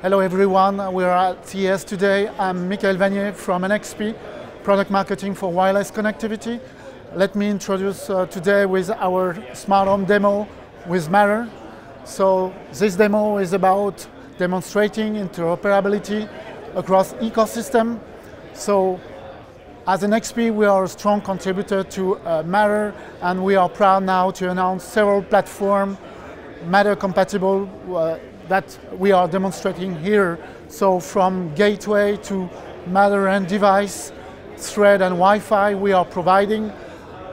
Hello everyone, we are at CES today. I'm Michael Vanier from NXP, Product Marketing for Wireless Connectivity. Let me introduce today with our smart home demo with Matter. So this demo is about demonstrating interoperability across ecosystem. So as NXP, we are a strong contributor to Matter, and we are proud now to announce several platform Matter compatible that we are demonstrating here. So from gateway to Matter end device, Thread and Wi-Fi, we are providing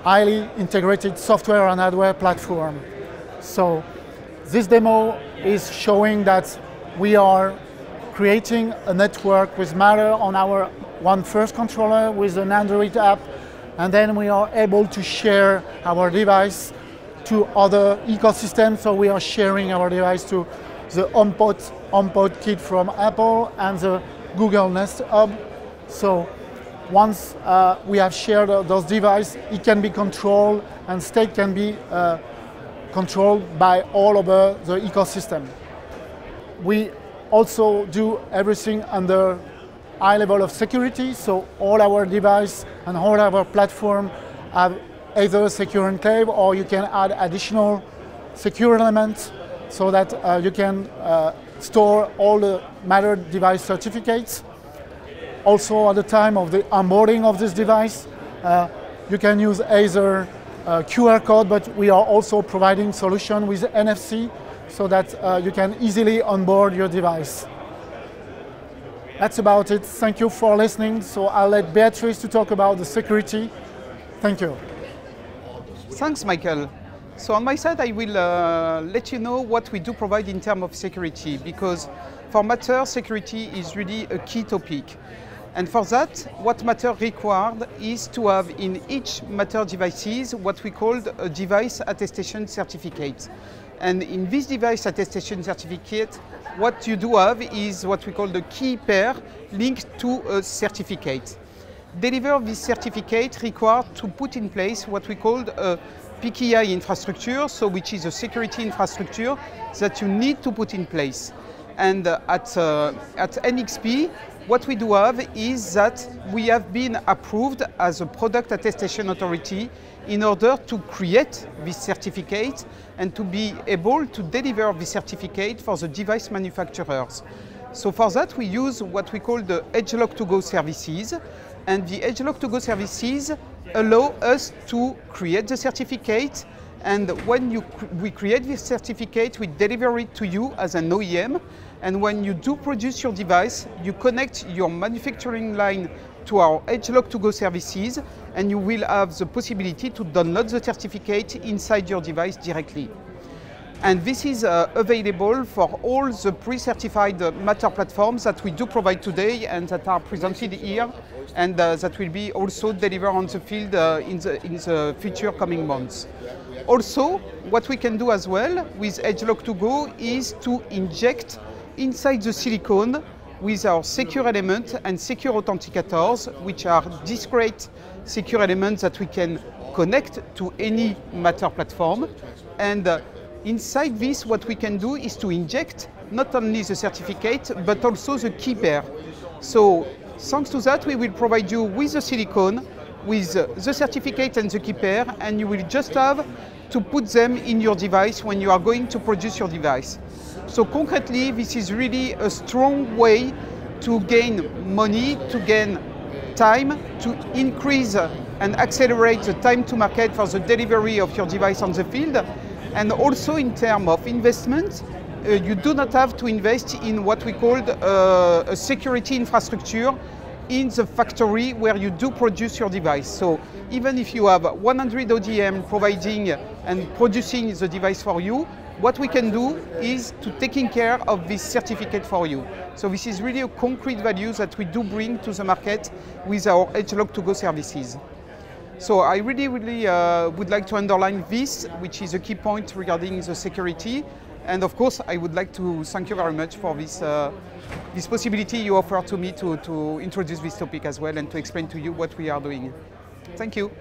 highly integrated software and hardware platform. So this demo is showing that we are creating a network with Matter on our OneFirst controller with an Android app, and then we are able to share our device to other ecosystems. So we are sharing our device to the HomePod kit from Apple and the Google Nest Hub. So once we have shared those devices, it can be controlled and state can be controlled by all over the ecosystem. We also do everything under high level of security. So all our devices and all our platform have either secure enclave, or you can add additional secure elements so that you can store all the Matter device certificates. Also, at the time of the onboarding of this device, you can use either QR code, but we are also providing solution with NFC so that you can easily onboard your device. That's about it. Thank you for listening. So I'll let Beatrice to talk about the security. Thank you. Thanks, Michael. So on my side, I will let you know what we do provide in terms of security, because for Matter, security is really a key topic. And for that, what Matter required is to have in each Matter devices what we called a device attestation certificate. And in this device attestation certificate, what you do have is what we call the key pair linked to a certificate. Deliver this certificate required to put in place what we called a PKI infrastructure, so which is a security infrastructure that you need to put in place. And at NXP, what we do have is that we have been approved as a product attestation authority in order to create this certificate and to be able to deliver this certificate for the device manufacturers. So for that, we use what we call the EdgeLock 2Go services. And the EdgeLock 2Go services allow us to create the certificate. And when we create this certificate, we deliver it to you as an OEM. And when you do produce your device, you connect your manufacturing line to our EdgeLock 2Go services, and you will have the possibility to download the certificate inside your device directly. And this is available for all the pre-certified Matter platforms that we do provide today and that are presented here, and that will be also delivered on the field in the future coming months. Also, what we can do as well with EdgeLock 2Go is to inject inside the silicon with our secure element and secure authenticators, which are discrete secure elements that we can connect to any Matter platform. And inside this, what we can do is to inject not only the certificate, but also the key pair. So thanks to that, we will provide you with the silicon, with the certificate and the key pair, and you will just have to put them in your device when you are going to produce your device. So concretely, this is really a strong way to gain money, to gain time, to increase and accelerate the time to market for the delivery of your device on the field. And also in terms of investment, you do not have to invest in what we call a security infrastructure in the factory where you do produce your device. So even if you have 100 ODM providing and producing the device for you, what we can do is to taking care of this certificate for you. So this is really a concrete value that we do bring to the market with our EdgeLock 2Go services. So I really would like to underline this, which is a key point regarding the security. And of course, I would like to thank you very much for this possibility you offer to me to introduce this topic as well and to explain to you what we are doing. Thank you.